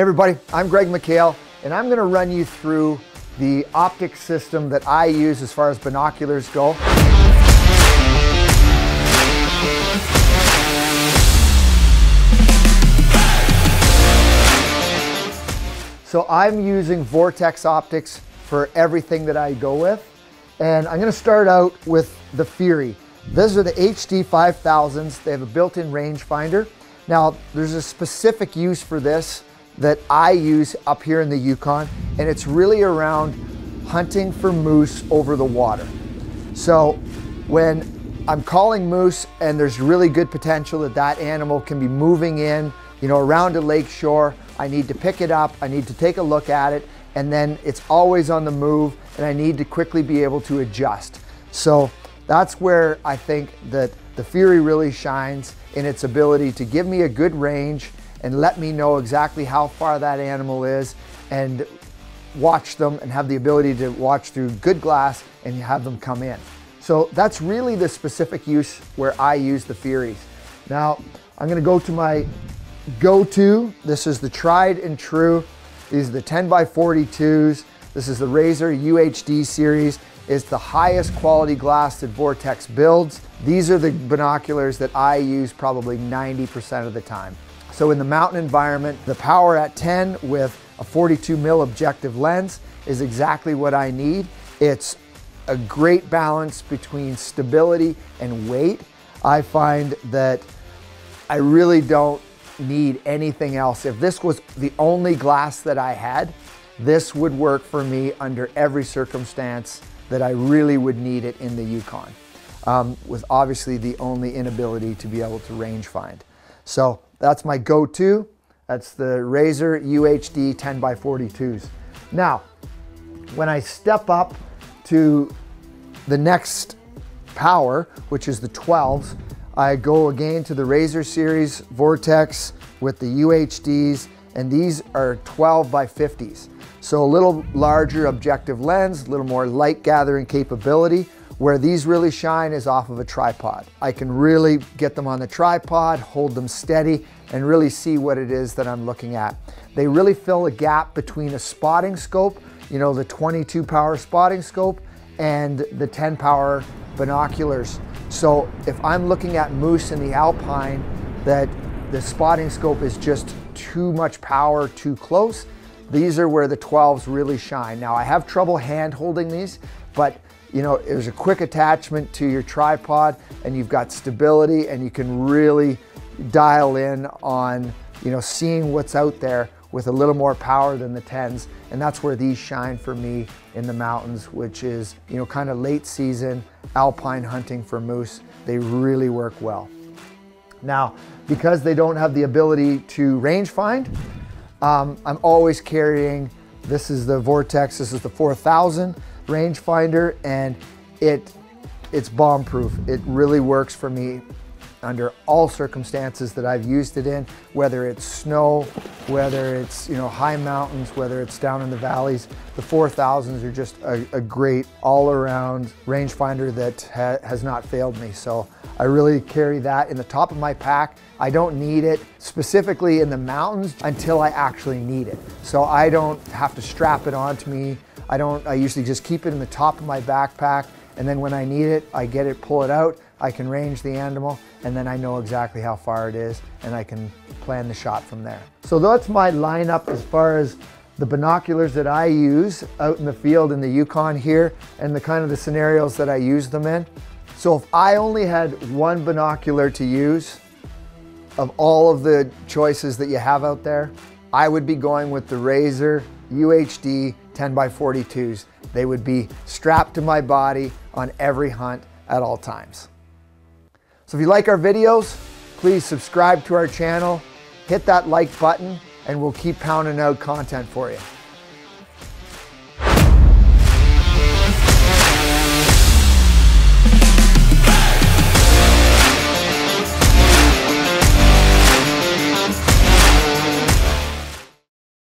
Hey everybody, I'm Greg McHale, and I'm gonna run you through the optic system that I use as far as binoculars go. So I'm using Vortex Optics for everything that I go with. And I'm gonna start out with the Fury. These are the HD 5000s. They have a built-in range finder. Now, there's a specific use for this that I use up here in the Yukon, and it's really around hunting for moose over the water. So when I'm calling moose and there's really good potential that that animal can be moving in, you know, around a lake shore, I need to pick it up, I need to take a look at it, and then it's always on the move and I need to quickly be able to adjust. So that's where I think that the Fury really shines in its ability to give me a good range and let me know exactly how far that animal is and watch them and have the ability to watch through good glass and have them come in. So that's really the specific use where I use the Furies. Now, I'm gonna go to my go-to. This is the tried and true. These are the 10x42s. This is the Razor UHD series. It's the highest quality glass that Vortex builds. These are the binoculars that I use probably 90% of the time. So in the mountain environment, the power at 10 with a 42 mil objective lens is exactly what I need. It's a great balance between stability and weight. I find that I really don't need anything else. If this was the only glass that I had, this would work for me under every circumstance that I really would need it in the Yukon, with obviously the only inability to be able to range find. So that's my go-to. That's the Razor UHD 10x42s. Now, when I step up to the next power, which is the 12s, I go again to the Razor series Vortex with the UHDs, and these are 12x50s. So a little larger objective lens, a little more light gathering capability. Where these really shine is off of a tripod. I can really get them on the tripod, hold them steady, and really see what it is that I'm looking at. They really fill a gap between a spotting scope, you know, the 22 power spotting scope and the 10 power binoculars. So if I'm looking at moose in the alpine, that the spotting scope is just too much power, too close, these are where the 12s really shine. Now I have trouble hand holding these, but you know, there's a quick attachment to your tripod and you've got stability and you can really dial in on, you know, seeing what's out there with a little more power than the 10s. And that's where these shine for me in the mountains, which is, you know, kind of late season alpine hunting for moose. They really work well. Now, because they don't have the ability to range find, I'm always carrying, this is the Vortex, this is the 4000. Rangefinder, and it's bomb proof. It really works for me under all circumstances that I've used it in, whether it's snow, whether it's, you know, high mountains, whether it's down in the valleys. The 4000s are just a great all-around rangefinder that has not failed me. So I really carry that in the top of my pack. I don't need it specifically in the mountains until I actually need it. So I don't have to strap it onto me. I usually just keep it in the top of my backpack, and then when I need it, I get it, pull it out, I can range the animal, and then I know exactly how far it is, and I can plan the shot from there. So that's my lineup as far as the binoculars that I use out in the field in the Yukon here, and the kind of the scenarios that I use them in. So if I only had one binocular to use of all of the choices that you have out there, I would be going with the Razor UHD 10x42s. They would be strapped to my body on every hunt at all times. So if you like our videos, please subscribe to our channel, hit that like button, and we'll keep pounding out content for you.